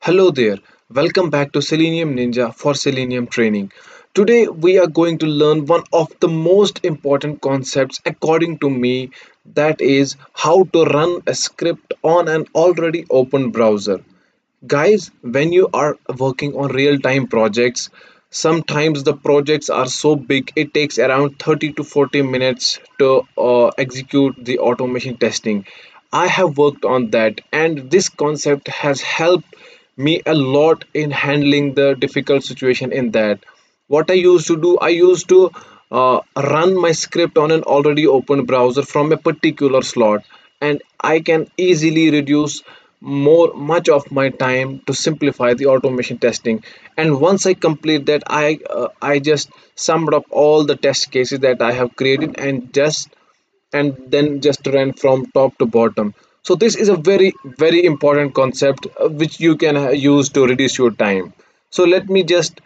Hello there, welcome back to Selenium Ninja for Selenium training. Today we are going to learn one of the most important concepts according to me, that is how to run a script on an already open browser. Guys, when you are working on real-time projects, sometimes the projects are so big it takes around 30 to 40 minutes to execute the automation testing. I have worked on that and this concept has helped me a lot in handling the difficult situation in that. What I used to do, I used to run my script on an already open browser from a particular slot, and I can easily reduce much of my time to simplify the automation testing. And once I complete that, I just summed up all the test cases that I have created and then just ran from top to bottom. So this is a very, very important concept which you can use to reduce your time. So let me just,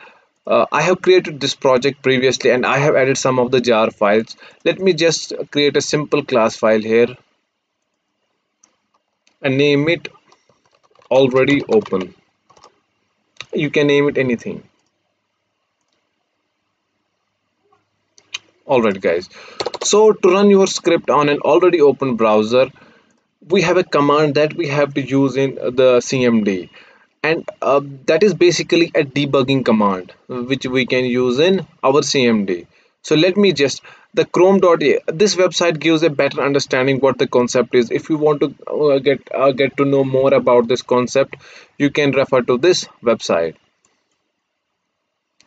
I have created this project previously and I have added some of the jar files. Let me just create a simple class file here and name it already open. You can name it anything. Alright guys, so to run your script on an already open browser, we have a command that we have to use in the CMD, and that is basically a debugging command which we can use in our CMD. So let me just, the Chrome.a, this website gives a better understanding what the concept is. If you want to get to know more about this concept, you can refer to this website.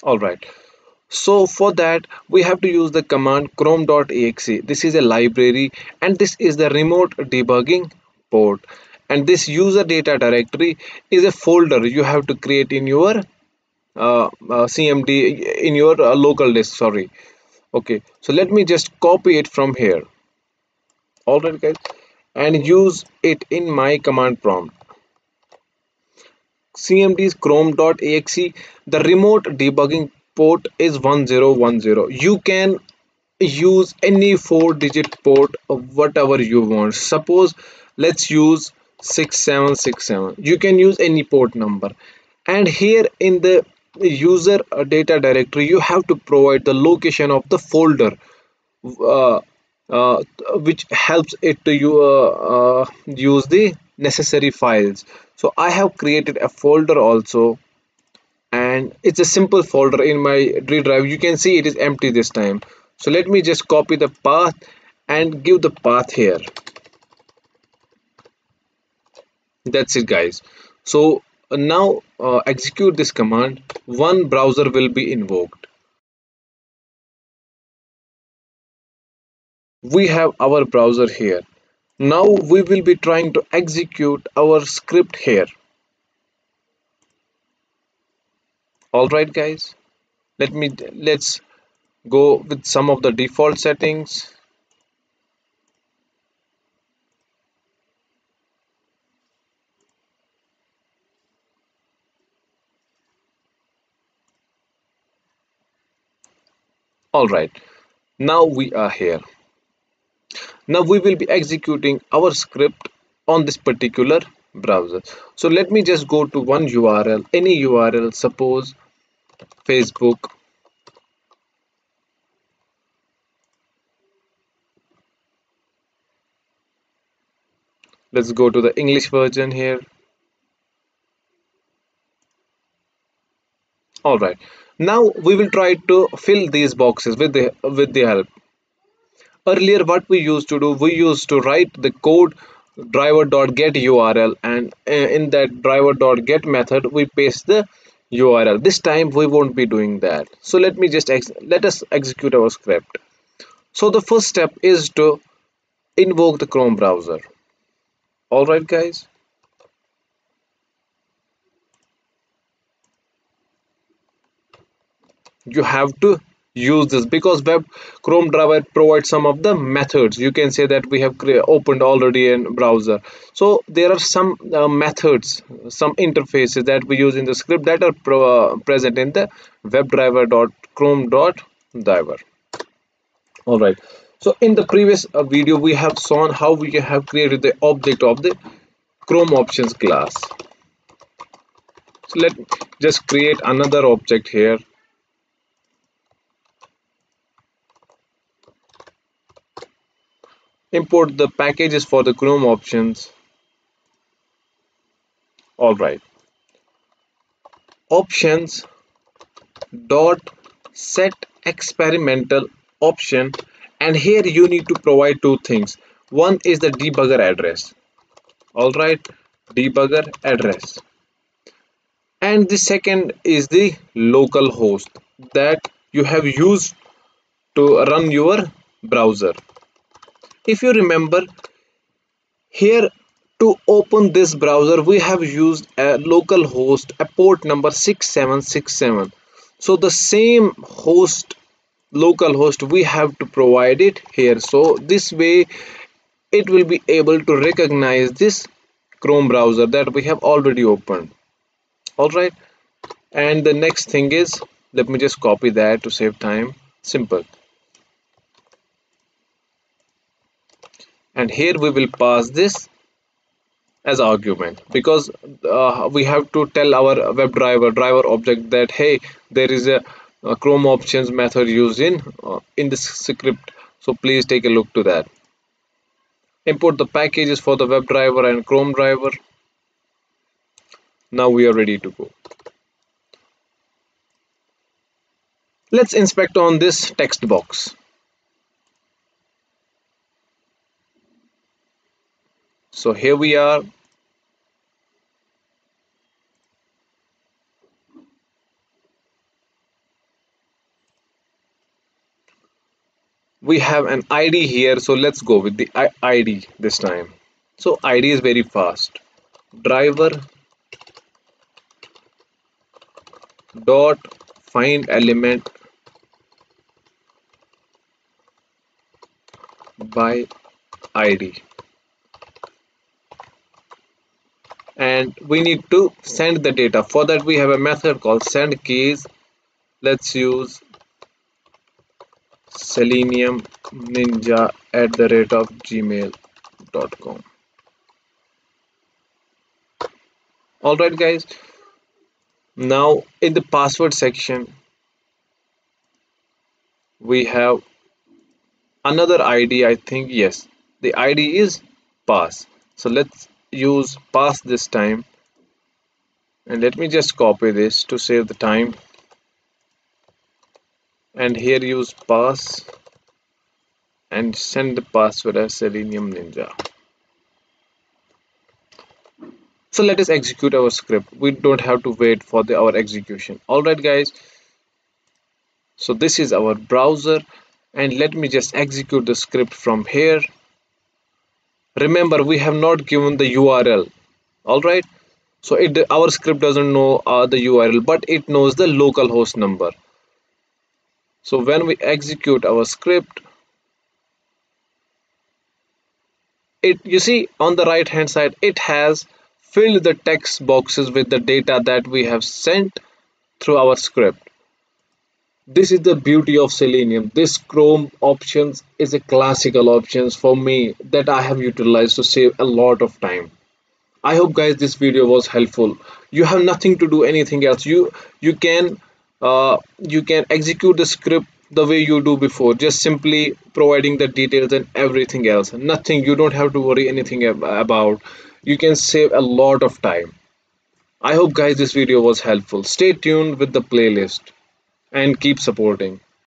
All right. So for that we have to use the command Chrome.exe. This is a library and this is the remote debugging port, and this user data directory is a folder you have to create in your CMD, in your local disk, sorry. Okay, so let me just copy it from here. Alright guys, and use it in my command prompt. CMD's Chrome.exe, the remote debugging port is 1010. You can use any 4-digit port of whatever you want. Suppose let's use 6767. You can use any port number, and here in the user data directory you have to provide the location of the folder which helps it to you use the necessary files. So I have created a folder also, and it's a simple folder in my D drive. You can see it is empty this time. So let me just copy the path and give the path here. That's it guys. So now execute this command. One browser will be invoked. We have our browser here. Now we will be trying to execute our script here. Alright guys, let's go with some of the default settings. Alright, now we are here. Now we will be executing our script on this particular browser. So let me just go to one URL, any URL, suppose Facebook. Let's go to the English version here. All right. Now we will try to fill these boxes with the help. Earlier what we used to do, we used to write the code driver.get URL, and in that driver.get method we paste the URL. This time we won't be doing that. So let me just let us execute our script. So the first step is to invoke the Chrome browser. All right guys, you have to use this because Chrome.driver provides some of the methods. You can say that we have opened already a browser, so there are some methods, some interfaces that we use in the script that are present in the WebDriver.Chrome.driver. All right, so in the previous video we have shown how we have created the object of the Chrome options class. So let's just create another object here. Import the packages for the Chrome options. Alright. Options dot set experimental option, and here you need to provide two things. One is the debugger address. Alright, debugger address. And the second is the local host that you have used to run your browser. If you remember, here to open this browser we have used a local host, a port number 6767. So the same host, local host, we have to provide it here. So this way it will be able to recognize this Chrome browser that we have already opened. Alright, and the next thing is, let me just copy that to save time. Simple. And here we will pass this as argument, because we have to tell our WebDriver object that hey, there is a Chrome options method used in this script, so please take a look to that. Import the packages for the WebDriver and Chrome driver. Now we are ready to go. Let's inspect on this text box. So here we are. We have an ID here, so let's go with the ID this time. So ID is very fast. Driver dot find element by ID. And we need to send the data. For that we have a method called send keys. Let's use Selenium Ninja @gmail.com. Alright guys, now in the password section we have another ID, I think. Yes, the ID is pass. So let's use pass this time, and let me just copy this to save the time, and here use pass and send the password as Selenium Ninja. So let us execute our script. We don't have to wait for our execution. Alright guys, so this is our browser, and let me just execute the script from here. Remember, we have not given the URL. Alright, so our script doesn't know the URL, but it knows the local host number. So when we execute our script, you see on the right hand side, it has filled the text boxes with the data that we have sent through our script. This is the beauty of Selenium. This Chrome options is a classical options for me that I have utilized to save a lot of time. I hope guys this video was helpful. You have nothing to do anything else. You can execute the script the way you do before, just simply providing the details and everything else. Nothing, you don't have to worry anything about. You can save a lot of time. I hope guys this video was helpful. Stay tuned with the playlist and keep supporting.